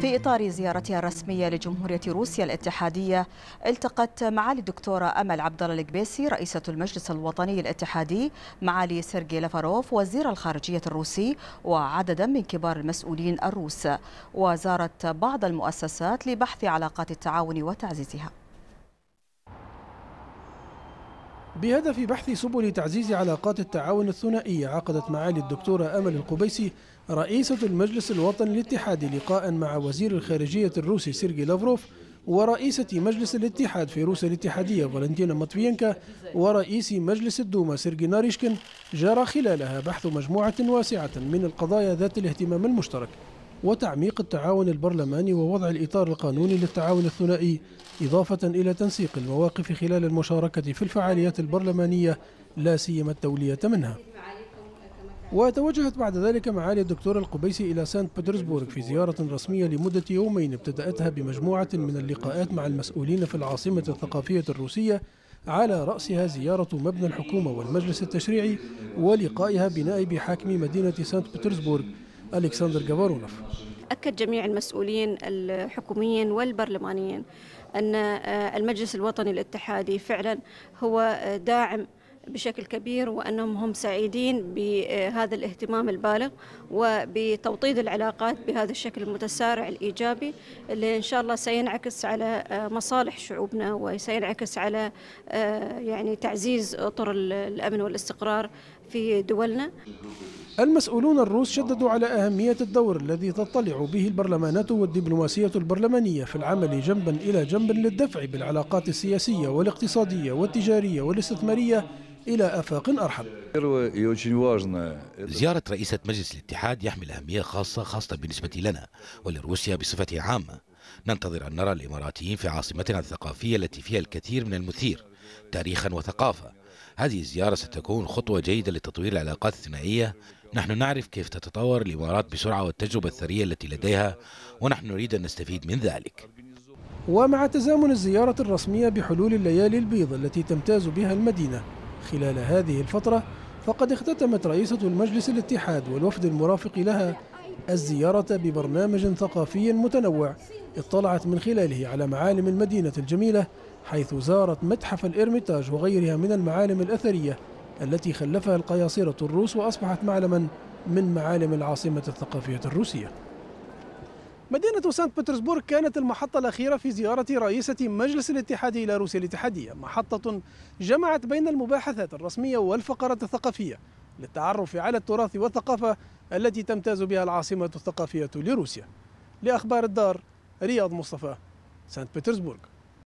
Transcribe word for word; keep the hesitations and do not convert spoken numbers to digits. في إطار زيارتها الرسمية لجمهورية روسيا الاتحادية، التقت معالي الدكتورة أمل عبدالله القبيسي رئيسة المجلس الوطني الاتحادي، معالي سيرجي لافروف وزير الخارجية الروسي وعددا من كبار المسؤولين الروس، وزارت بعض المؤسسات لبحث علاقات التعاون وتعزيزها بهدف بحث سبل تعزيز علاقات التعاون الثنائية. عقدت معالي الدكتورة أمل القبيسي رئيسة المجلس الوطني الاتحادي لقاء مع وزير الخارجية الروسي سيرجي لافروف، ورئيسة مجلس الاتحاد في روسيا الاتحادية فالنتينا مطفينكا، ورئيس مجلس الدوما سيرجي ناريشكن. جرى خلالها بحث مجموعة واسعة من القضايا ذات الاهتمام المشترك وتعميق التعاون البرلماني ووضع الإطار القانوني للتعاون الثنائي، إضافة إلى تنسيق المواقف خلال المشاركة في الفعاليات البرلمانية لا سيما التولية منها. وتوجهت بعد ذلك معالي الدكتور القبيسي إلى سانت بطرسبورغ في زيارة رسمية لمدة يومين ابتدأتها بمجموعة من اللقاءات مع المسؤولين في العاصمة الثقافية الروسية، على رأسها زيارة مبنى الحكومة والمجلس التشريعي ولقائها بنائب حاكم مدينة سانت بطرسبورغ ألكسندر جافارونوف. أكد جميع المسؤولين الحكوميين والبرلمانيين أن المجلس الوطني الاتحادي فعلا هو داعم بشكل كبير، وأنهم هم سعيدين بهذا الاهتمام البالغ وبتوطيد العلاقات بهذا الشكل المتسارع الإيجابي، اللي إن شاء الله سينعكس على مصالح شعوبنا وسينعكس على يعني تعزيز طر الأمن والاستقرار في دولنا. المسؤولون الروس شددوا على أهمية الدور الذي تطلع به البرلمانات والدبلوماسية البرلمانية في العمل جنبا إلى جنب للدفع بالعلاقات السياسية والاقتصادية والتجارية والاستثمارية إلى آفاق أرحب. زيارة رئيسة مجلس الاتحاد يحمل أهمية خاصة خاصة بالنسبة لنا ولروسيا بصفة عامة. ننتظر أن نرى الإماراتيين في عاصمتنا الثقافية التي فيها الكثير من المثير تاريخا وثقافة. هذه الزيارة ستكون خطوة جيدة لتطوير العلاقات الثنائية. نحن نعرف كيف تتطور الإمارات بسرعة والتجربة الثرية التي لديها، ونحن نريد أن نستفيد من ذلك. ومع تزامن الزيارة الرسمية بحلول الليالي البيضاء التي تمتاز بها المدينة خلال هذه الفترة، فقد اختتمت رئيسة المجلس الاتحاد والوفد المرافق لها الزيارة ببرنامج ثقافي متنوع اطلعت من خلاله على معالم المدينة الجميلة، حيث زارت متحف الإرميتاج وغيرها من المعالم الأثرية التي خلفها القياصرة الروس وأصبحت معلما من معالم العاصمة الثقافية الروسية. مدينة سانت بطرسبورغ كانت المحطة الأخيرة في زيارة رئيسة مجلس الاتحاد إلى روسيا الاتحادية، محطة جمعت بين المباحثات الرسمية والفقرات الثقافية للتعرف على التراث والثقافة التي تمتاز بها العاصمة الثقافية لروسيا. لأخبار الدار، رياض مصطفى، سانت بطرسبورغ.